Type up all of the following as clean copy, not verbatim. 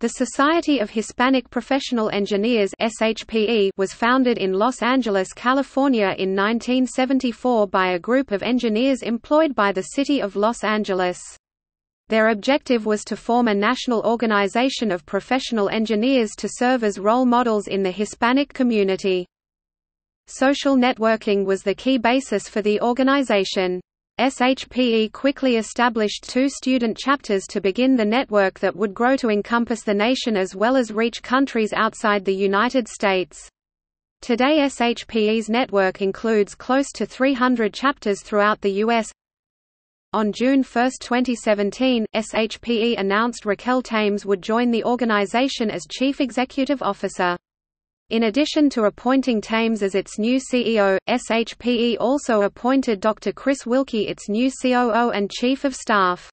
The Society of Hispanic Professional Engineers (SHPE) was founded in Los Angeles, California in 1974 by a group of engineers employed by the city of Los Angeles. Their objective was to form a national organization of professional engineers to serve as role models in the Hispanic community. Social networking was the key basis for the organization. SHPE quickly established two student chapters to begin the network that would grow to encompass the nation as well as reach countries outside the United States. Today, SHPE's network includes close to 300 chapters throughout the U.S. On June 1, 2017, SHPE announced Raquel Thames would join the organization as Chief Executive Officer. In addition to appointing Thames as its new CEO, SHPE also appointed Dr. Chris Wilkie its new COO and Chief of Staff.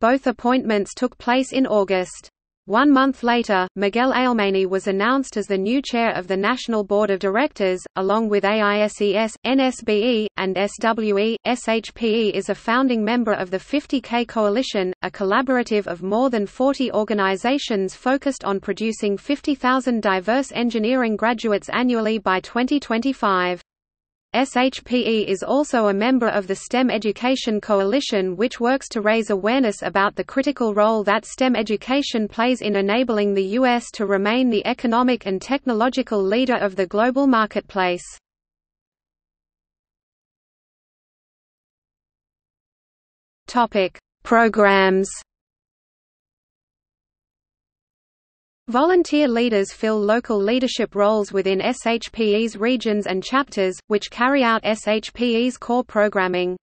Both appointments took place in August. 1 month later, Miguel Ailmani was announced as the new chair of the National Board of Directors, along with AISES, NSBE, and SWE. SHPE is a founding member of the 50K Coalition, a collaborative of more than 40 organizations focused on producing 50,000 diverse engineering graduates annually by 2025. SHPE is also a member of the STEM Education Coalition, which works to raise awareness about the critical role that STEM education plays in enabling the U.S. to remain the economic and technological leader of the global marketplace. Programs. Volunteer leaders fill local leadership roles within SHPE's regions and chapters, which carry out SHPE's core programming.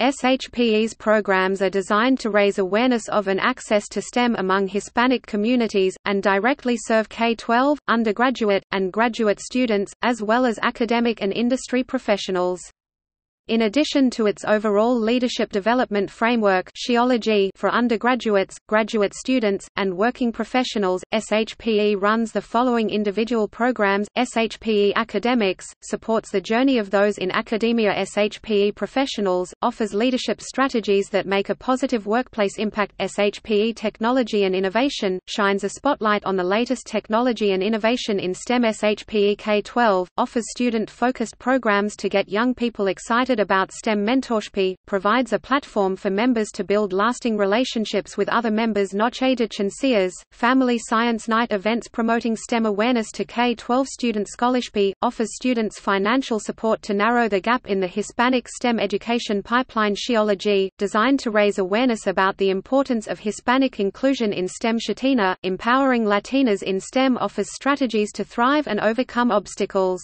SHPE's programs are designed to raise awareness of and access to STEM among Hispanic communities, and directly serve K-12, undergraduate, and graduate students, as well as academic and industry professionals. In addition to its overall leadership development framework Sheology for undergraduates, graduate students, and working professionals, SHPE runs the following individual programs. SHPE Academics supports the journey of those in academia. SHPE Professionals offers leadership strategies that make a positive workplace impact. SHPE Technology and Innovation shines a spotlight on the latest technology and innovation in STEM. SHPE K-12 offers student-focused programs to get young people excited about STEM. Mentorship provides a platform for members to build lasting relationships with other members. Noche de Ciencias, family science night events promoting STEM awareness to K-12 students. Scholarship offers students financial support to narrow the gap in the Hispanic STEM education pipeline. Sheology, designed to raise awareness about the importance of Hispanic inclusion in STEM. Shatina, empowering Latinas in STEM, offers strategies to thrive and overcome obstacles.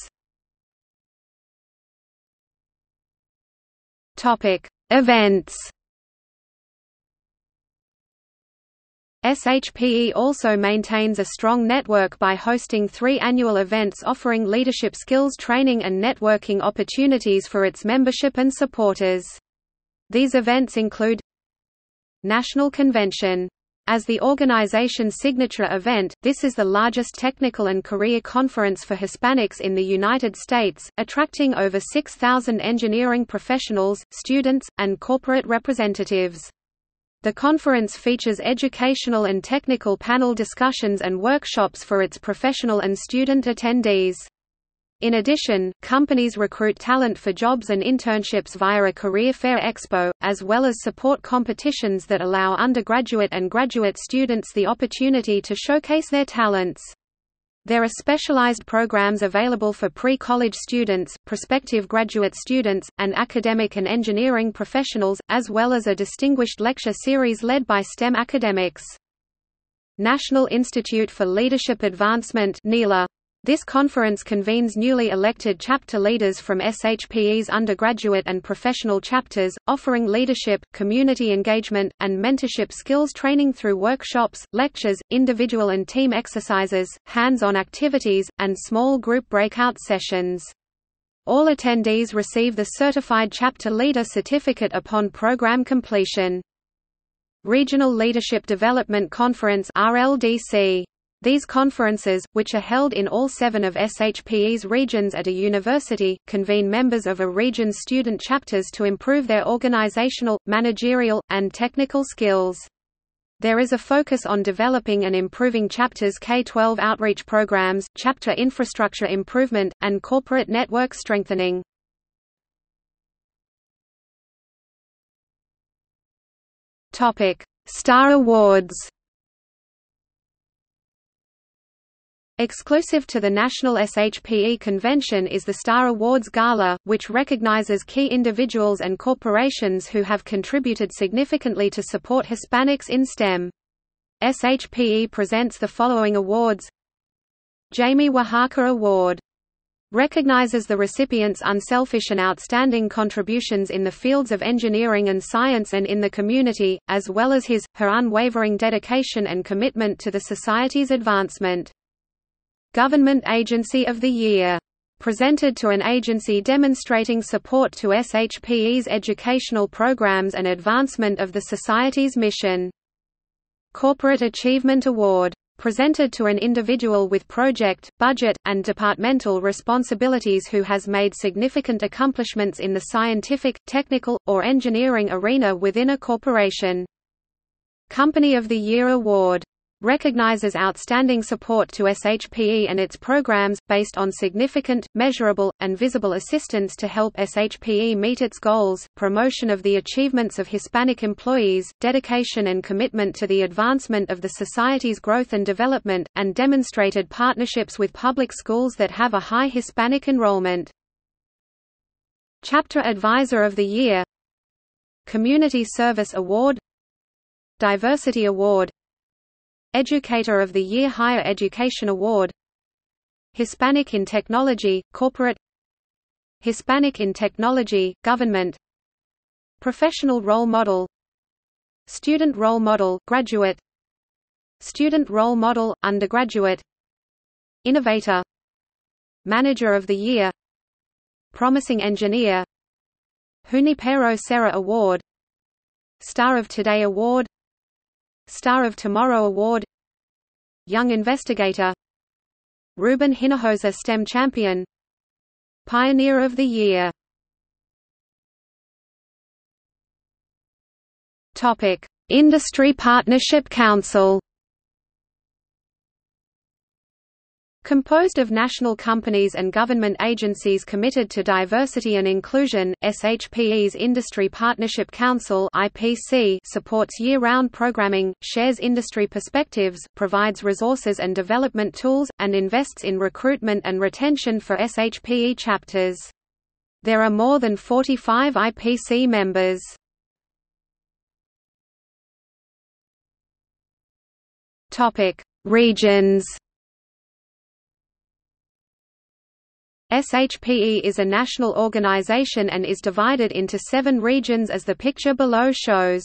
Events. SHPE also maintains a strong network by hosting 3 annual events offering leadership skills training and networking opportunities for its membership and supporters. These events include National Convention. As the organization's signature event, this is the largest technical and career conference for Hispanics in the United States, attracting over 6,000 engineering professionals, students, and corporate representatives. The conference features educational and technical panel discussions and workshops for its professional and student attendees. In addition, companies recruit talent for jobs and internships via a career fair expo, as well as support competitions that allow undergraduate and graduate students the opportunity to showcase their talents. There are specialized programs available for pre-college students, prospective graduate students, and academic and engineering professionals, as well as a distinguished lecture series led by STEM academics. National Institute for Leadership Advancement (NILA). This conference convenes newly elected chapter leaders from SHPE's undergraduate and professional chapters, offering leadership, community engagement, and mentorship skills training through workshops, lectures, individual and team exercises, hands-on activities, and small group breakout sessions. All attendees receive the Certified Chapter Leader Certificate upon program completion. Regional Leadership Development Conference (RLDC). These conferences, which are held in all 7 of SHPE's regions at a university, convene members of a region's student chapters to improve their organizational, managerial, and technical skills. There is a focus on developing and improving Chapters K-12 outreach programs, chapter infrastructure improvement, and corporate network strengthening. Star Awards. Exclusive to the National SHPE Convention is the Star Awards Gala, which recognizes key individuals and corporations who have contributed significantly to support Hispanics in STEM. SHPE presents the following awards. Jamie Oaxaca Award recognizes the recipients' unselfish and outstanding contributions in the fields of engineering and science and in the community, as well as her unwavering dedication and commitment to the society's advancement. Government Agency of the Year. Presented to an agency demonstrating support to SHPE's educational programs and advancement of the society's mission. Corporate Achievement Award. Presented to an individual with project, budget, and departmental responsibilities who has made significant accomplishments in the scientific, technical, or engineering arena within a corporation. Company of the Year Award. Recognizes outstanding support to SHPE and its programs, based on significant, measurable, and visible assistance to help SHPE meet its goals, promotion of the achievements of Hispanic employees, dedication and commitment to the advancement of the society's growth and development, and demonstrated partnerships with public schools that have a high Hispanic enrollment. Chapter Advisor of the Year. Community Service Award. Diversity Award. Educator of the Year Higher Education Award. Hispanic in Technology, Corporate. Hispanic in Technology, Government. Professional Role Model. Student Role Model, Graduate. Student Role Model, Undergraduate. Innovator. Manager of the Year. Promising Engineer. Junipero Serra Award. Star of Today Award. Star of Tomorrow Award. Young Investigator. Ruben Hinojosa STEM Champion. Pioneer of the Year. Topic: Industry Partnership Council. Composed of national companies and government agencies committed to diversity and inclusion, SHPE's Industry Partnership Council (IPC) supports year-round programming, shares industry perspectives, provides resources and development tools, and invests in recruitment and retention for SHPE chapters. There are more than 45 IPC members. Topic: Regions. SHPE is a national organization and is divided into 7 regions as the picture below shows.